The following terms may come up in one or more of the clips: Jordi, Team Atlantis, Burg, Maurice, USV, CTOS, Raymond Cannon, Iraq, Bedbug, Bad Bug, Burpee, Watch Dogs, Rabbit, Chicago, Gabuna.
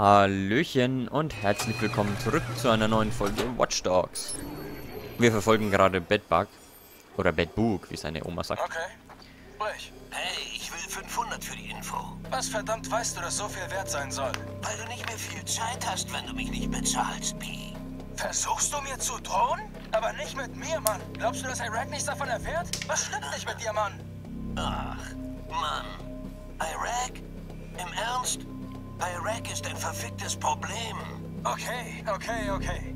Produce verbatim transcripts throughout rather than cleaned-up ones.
Hallöchen und herzlich willkommen zurück zu einer neuen Folge Watch Dogs. Wir verfolgen gerade Bad Bug oder Bad Bug, wie seine Oma sagt. Okay. Hey, ich will fünfhundert für die Info. Was verdammt weißt du, dass so viel wert sein soll? Weil du nicht mehr viel Zeit hast, wenn du mich nicht bezahlst, Pi. Versuchst du mir zu drohen? Aber nicht mit mir, Mann. Glaubst du, dass Iraq nichts davon erfährt? Was stimmt nicht mit dir, Mann? Ach, Mann. Iraq? Im Ernst? Iraq ist ein verficktes Problem. Okay, okay, okay.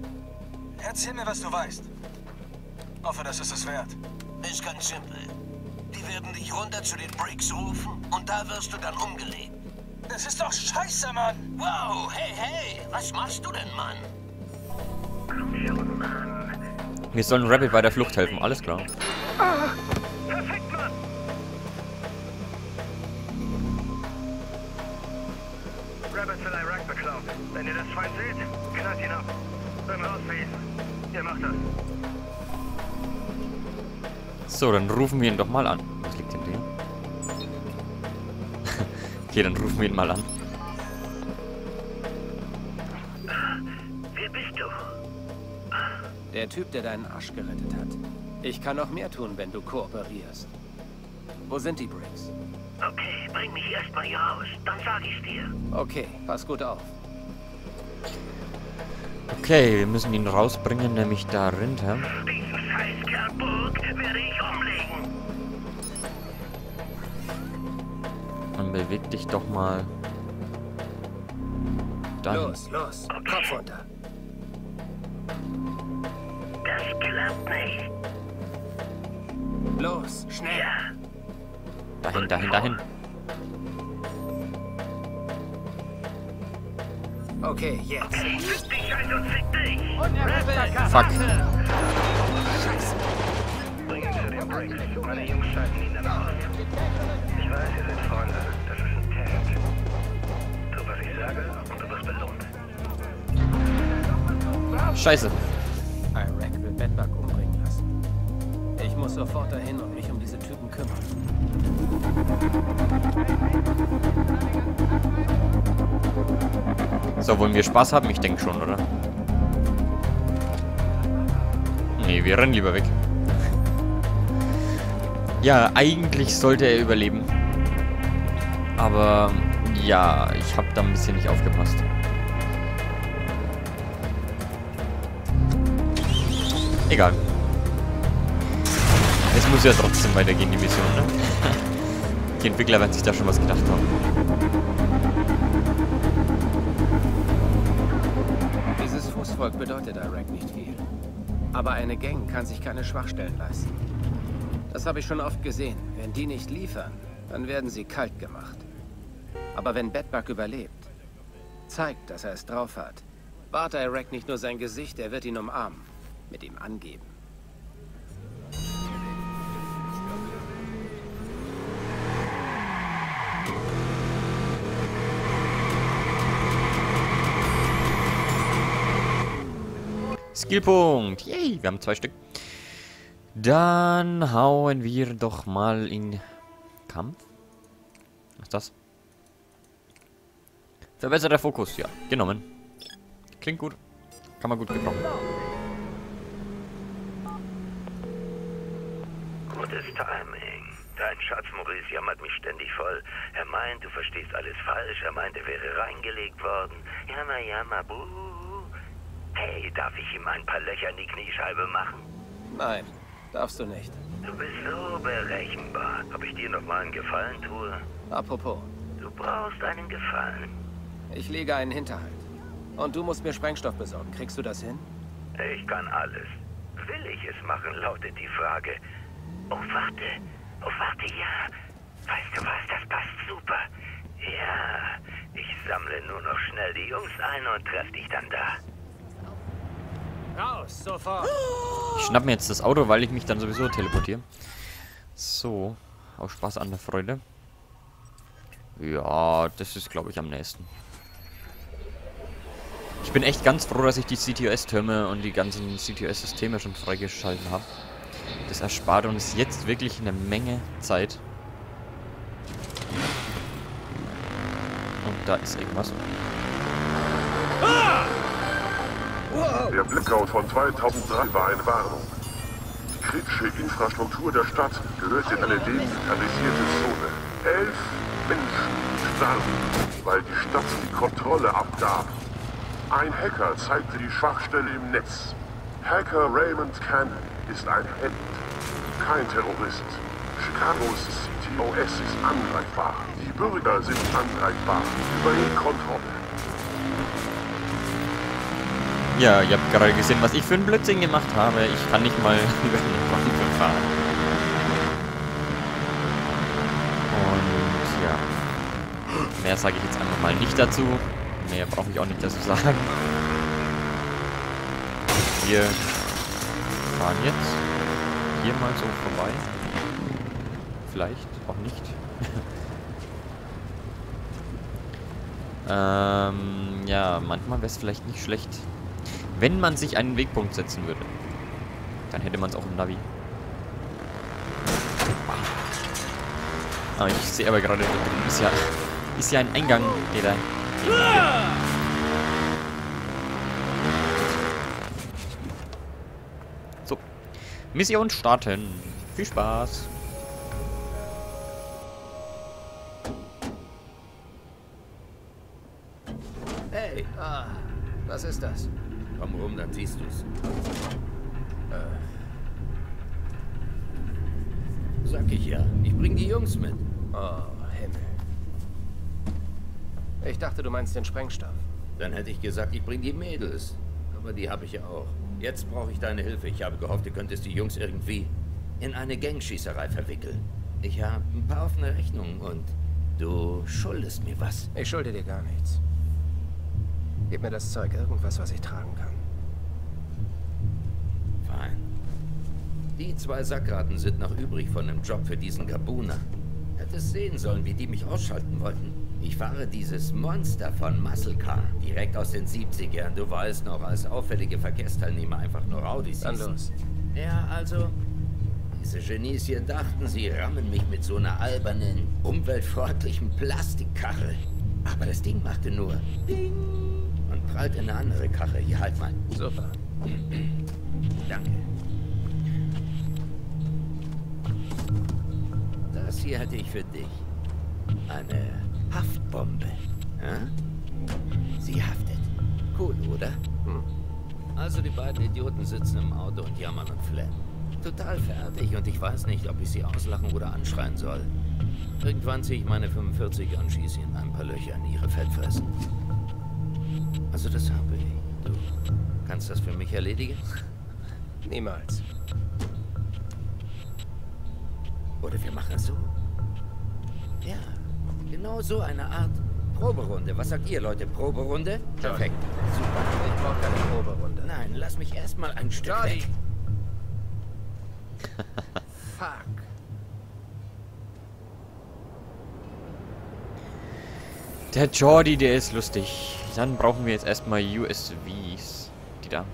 Erzähl mir, was du weißt. Hoffe, das ist es wert. Ist ganz simpel. Die werden dich runter zu den Bricks rufen und da wirst du dann umgelegt. Das ist doch scheiße, Mann! Wow, hey, hey! Was machst du denn, Mann? Wir sollen Rabbit bei der Flucht helfen, alles klar. Ah, perfekt, Mann! Rabbit will Iraq beklauen. Wenn ihr das Feind seht, knallt ihn ab. Dann raus für ihn. Ihr macht das. So, dann rufen wir ihn doch mal an. Was liegt denn dem? Okay, dann rufen wir ihn mal an. Wer bist du? Der Typ, der deinen Arsch gerettet hat. Ich kann noch mehr tun, wenn du kooperierst. Wo sind die Bricks? Okay, bring mich erstmal hier raus, dann sag ich's dir. Okay, pass gut auf. Okay, wir müssen ihn rausbringen, nämlich da runter. Diesen scheiß Kerl Burg werde ich umlegen. Dann beweg dich doch mal. Dann. Los, los, okay. Kopf runter. Das klappt nicht. Los, schnell. Ja. Dahin, dahin, dahin. Okay, jetzt. Okay, fick dich, also fick dich. Und er Rabbit. Fuck. Scheiße. Bringen Sie den Bricks. Meine Jungs schalten ihn dann aus. Ich weiß, ihr seid Freunde. Das ist ein Tag. Tu, was ich sage, und du wirst belohnt. Scheiße. Iraq will Bedbug umbringen lassen. Ich muss sofort dahin und mich um diese Typen kümmern. So, wollen wir Spaß haben? Ich denke schon, oder? Nee, wir rennen lieber weg. Ja, eigentlich sollte er überleben. Aber, ja, ich habe da ein bisschen nicht aufgepasst. Egal. Es muss ja trotzdem weitergehen, die Mission, ne? Die Entwickler werden sich da schon was gedacht haben. Dieses Fußvolk bedeutet Iraq nicht viel. Aber eine Gang kann sich keine Schwachstellen leisten. Das habe ich schon oft gesehen. Wenn die nicht liefern, dann werden sie kalt gemacht. Aber wenn Bedbug überlebt, zeigt, dass er es drauf hat, wahrt Iraq nicht nur sein Gesicht, er wird ihn umarmen, mit ihm angeben. Skillpunkt. Yay, wir haben zwei Stück. Dann hauen wir doch mal in Kampf. Was ist das? Verbesserter Fokus, ja. Genommen. Klingt gut. Kann man gut gebrauchen. Gutes Timing. Dein Schatz Maurice jammert mich ständig voll. Er meint, du verstehst alles falsch. Er meint, er wäre reingelegt worden. Jammer, jammer, buh. Hey, darf ich ihm ein paar Löcher in die Kniescheibe machen? Nein, darfst du nicht. Du bist so berechenbar. Ob ich dir nochmal einen Gefallen tue? Apropos. Du brauchst einen Gefallen. Ich lege einen Hinterhalt. Und du musst mir Sprengstoff besorgen. Kriegst du das hin? Ich kann alles. Will ich es machen, lautet die Frage. Oh, warte. Oh, warte, ja. Weißt du was, das passt super. Ja, ich sammle nur noch schnell die Jungs ein und treffe dich dann da. Raus, sofort. Ich schnapp mir jetzt das Auto, weil ich mich dann sowieso teleportiere. So, auch Spaß an der Freude. Ja, das ist, glaube ich, am nächsten. Ich bin echt ganz froh, dass ich die C T O S-Türme und die ganzen C T O S-Systeme schon freigeschalten habe. Das erspart uns jetzt wirklich eine Menge Zeit. Und da ist irgendwas. Der Blackout von zweitausenddrei war eine Warnung. Die kritische Infrastruktur der Stadt gehört in eine demilitarisierte Zone. Elf Menschen starben, weil die Stadt die Kontrolle abgab. Ein Hacker zeigte die Schwachstelle im Netz. Hacker Raymond Cannon ist ein Held, kein Terrorist. Chicagos C T O S ist angreifbar. Die Bürger sind angreifbar. Übernimmt Kontrolle. Ja, ihr habt gerade gesehen, was ich für einen Blödsinn gemacht habe. Ich kann nicht mal über den Wagen fahren. Und ja, mehr sage ich jetzt einfach mal nicht dazu. Mehr brauche ich auch nicht dazu sagen. Wir fahren jetzt hier mal so vorbei. Vielleicht auch nicht. ähm, ja, manchmal wäre es vielleicht nicht schlecht, wenn man sich einen Wegpunkt setzen würde. Dann hätte man es auch im Navi. Ah, ich sehe aber gerade, ist ja, ist ja ein Eingang, der da... So. Mission starten. Viel Spaß. Hey, ah, was ist das? Komm rum, dann siehst du's. Äh. Sag ich ja. Ich bring die Jungs mit. Oh, Himmel. Ich dachte, du meinst den Sprengstoff. Dann hätte ich gesagt, ich bring die Mädels. Aber die habe ich ja auch. Jetzt brauche ich deine Hilfe. Ich habe gehofft, du könntest die Jungs irgendwie in eine Gangschießerei verwickeln. Ich habe ein paar offene Rechnungen und du schuldest mir was. Ich schulde dir gar nichts. Gib mir das Zeug, irgendwas, was ich tragen kann. Fein. Die zwei Sackratten sind noch übrig von dem Job für diesen Gabuna. Hättest sehen sollen, wie die mich ausschalten wollten. Ich fahre dieses Monster von Muscle Car direkt aus den siebzigern. Du weißt noch, als auffällige Verkehrsteilnehmer einfach nur Raudis. Dann los. Ja, also... Diese Genies hier dachten, sie rammen mich mit so einer albernen, umweltfreundlichen Plastikkarre. Aber das Ding machte nur... Ding! Und prallt in eine andere Karre. Hier, halt mal. Super. Danke. Das hier hatte ich für dich. Eine Haftbombe. Ja? Sie haftet. Cool, oder? Hm. Also die beiden Idioten sitzen im Auto und jammern und flennen. Total fertig und ich weiß nicht, ob ich sie auslachen oder anschreien soll. Irgendwann ziehe ich meine fünfundvierzig und schieße ihnen ein paar Löcher in ihre Fettfressen. Also das habe ich. Du kannst das für mich erledigen? Niemals. Oder wir machen es so. Ja, genau so eine Art Proberunde. Was sagt ihr, Leute? Proberunde? Perfekt. Super. Ich brauche keine Proberunde. Nein, lass mich erstmal ein Stück Jordi. Weg. Fuck. Der Jordi, der ist lustig. Dann brauchen wir jetzt erstmal U S Vs. Die da.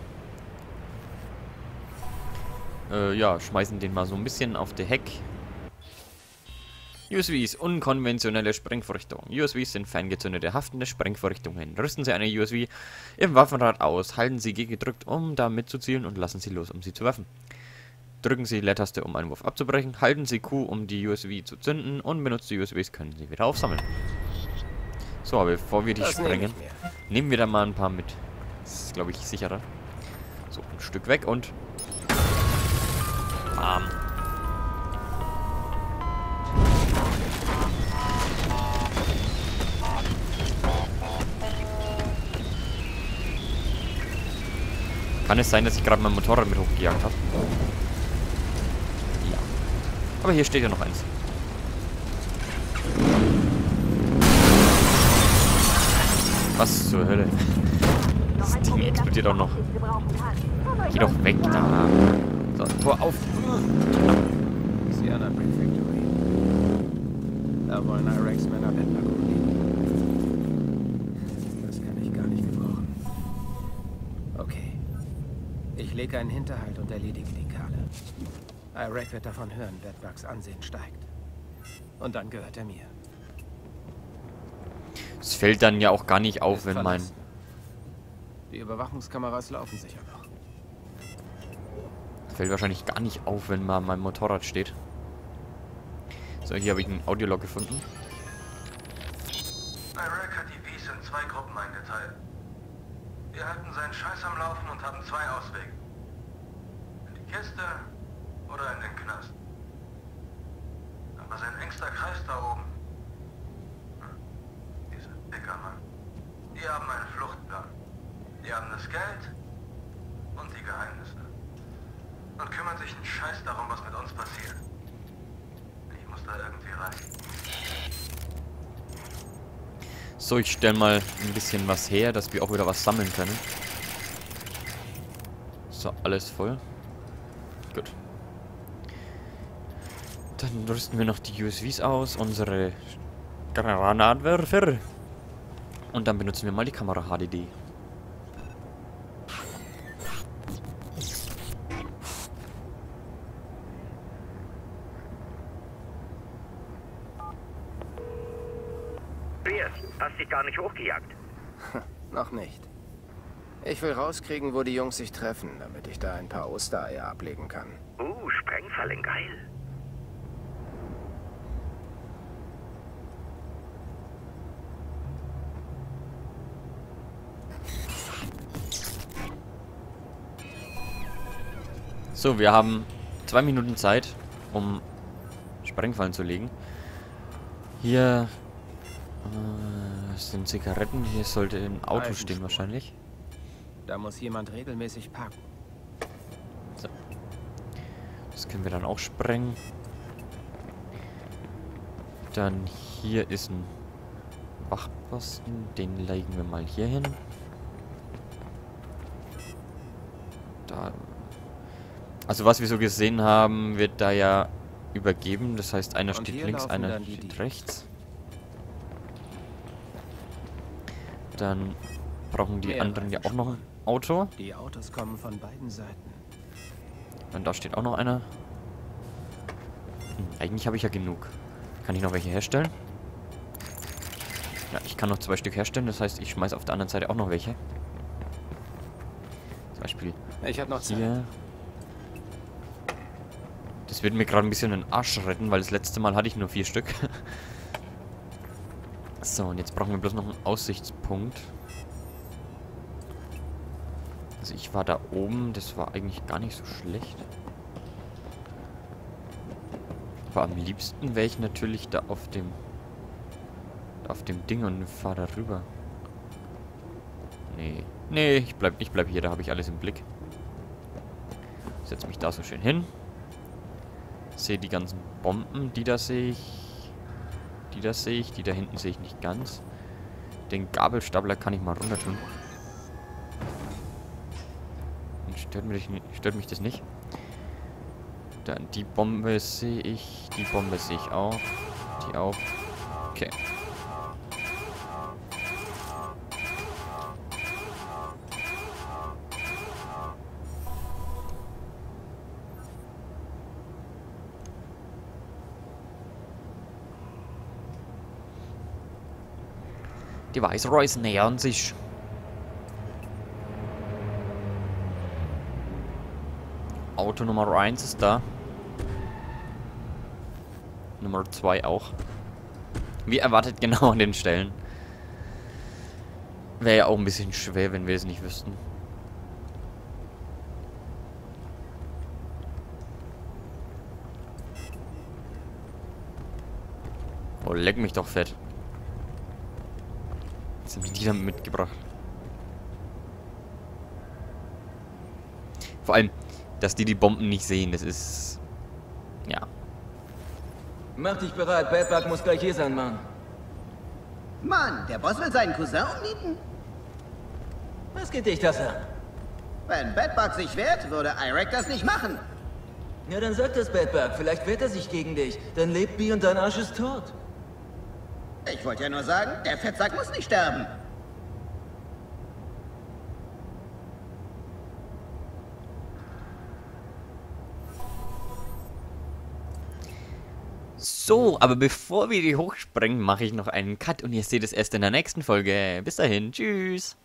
Äh, ja, schmeißen den mal so ein bisschen auf die Heck. U S Vs, unkonventionelle Sprengvorrichtung. U S Vs sind ferngezündete, haftende Sprengvorrichtungen. Rüsten Sie eine U S V im Waffenrad aus, halten Sie G gedrückt, um damit zu zielen und lassen Sie los, um sie zu werfen. Drücken Sie die Leertaste, um einen Wurf abzubrechen, halten Sie Q, um die U S V zu zünden und benutzte U S Vs können Sie wieder aufsammeln. So, aber bevor wir die das sprengen, nehm nehmen wir da mal ein paar mit. Das ist, glaube ich, sicherer. So, ein Stück weg und... Bam. Kann es sein, dass ich gerade mein Motorrad mit hochgejagt habe? Ja. Aber hier steht ja noch eins. Was zur Hölle? Das Ding explodiert auch noch. Geh doch weg da. So, Tor auf. Da wollen Iraqs-Männer Bedbug umgehen. Das kann ich gar nicht gebrauchen. Okay. Ich lege einen Hinterhalt und erledige die Kerle. Iraq wird davon hören, Bedbugs Ansehen steigt. Und dann gehört er mir. Es fällt dann ja auch gar nicht auf, wenn mein Die Überwachungskameras laufen sicher noch. Fällt wahrscheinlich gar nicht auf, wenn mal mein Motorrad steht. So, hier habe ich einen Audiolog gefunden. Iraq hat die Bees in zwei Gruppen eingeteilt. Wir halten seinen Scheiß am Laufen und haben zwei Auswege. In die Kiste oder in den Knast. Aber sein engster Kreis da oben. Hm. Diese dicker Mann. Die haben einen Fluchtplan. Die haben das Geld und die Geheimnisse. Und kümmern sich einen Scheiß darum, was mit uns passiert. Ich muss da irgendwie rein. So, ich stelle mal ein bisschen was her, dass wir auch wieder was sammeln können. So, alles voll. Gut. Dann rüsten wir noch die U S Vs aus, unsere Granatwerfer. Und dann benutzen wir mal die Kamera H D D. Hast dich gar nicht hochgejagt. Noch nicht. Ich will rauskriegen, wo die Jungs sich treffen, damit ich da ein paar Ostereier ablegen kann. Uh, Sprengfallen, geil. So, wir haben zwei Minuten Zeit, um Sprengfallen zu legen. Hier... Uh, das sind Zigaretten. Hier sollte ein Auto stehen wahrscheinlich. Da muss jemand regelmäßig parken. So. Das können wir dann auch sprengen. Dann hier ist ein Wachposten. Den legen wir mal hier hin. Da. Also was wir so gesehen haben, wird da ja übergeben. Das heißt, einer steht links, einer steht rechts. Dann brauchen die anderen ja auch noch ein Auto. Die Autos kommen von beiden Seiten. Und da steht auch noch einer. Hm, eigentlich habe ich ja genug. Kann ich noch welche herstellen? Ja, ich kann noch zwei Stück herstellen. Das heißt, ich schmeiße auf der anderen Seite auch noch welche. Zum Beispiel ich hab noch Zeit. Hier. Das wird mir gerade ein bisschen den Arsch retten, weil das letzte Mal hatte ich nur vier Stück. So, und jetzt brauchen wir bloß noch einen Aussichtspunkt. Also ich war da oben, das war eigentlich gar nicht so schlecht. Aber am liebsten wäre ich natürlich da auf dem auf dem Ding und fahre da rüber. Nee, nee, ich bleib, ich bleib hier, da habe ich alles im Blick. Setze mich da so schön hin. Sehe die ganzen Bomben, die da sehe ich. Die das sehe ich, die da hinten sehe ich nicht ganz. Den Gabelstapler kann ich mal runter tun. Und stört mich, stört mich das nicht. Dann die Bombe sehe ich, die Bombe sehe ich auch. Die auch. Okay. Die Viceroys nähern sich. Auto Nummer eins ist da. Nummer zwei auch. Wie erwartet genau an den Stellen. Wäre ja auch ein bisschen schwer, wenn wir es nicht wüssten. Oh, leck mich doch fett. Sind die dann mitgebracht. Vor allem, dass die die Bomben nicht sehen, das ist... Ja. Mach dich bereit, Bad Bug muss gleich hier sein, Mann. Mann, der Boss will seinen Cousin umnieten? Was geht dich das an? Wenn Bad Bug sich wehrt, würde Iraq das nicht machen. Ja, dann sagt das Bad Bug, vielleicht wehrt er sich gegen dich. Dann lebt Bi und dein Arsch ist tot. Ich wollte ja nur sagen, der Fettsack muss nicht sterben. So, aber bevor wir die hochsprengen, mache ich noch einen Cut und ihr seht es erst in der nächsten Folge. Bis dahin, tschüss.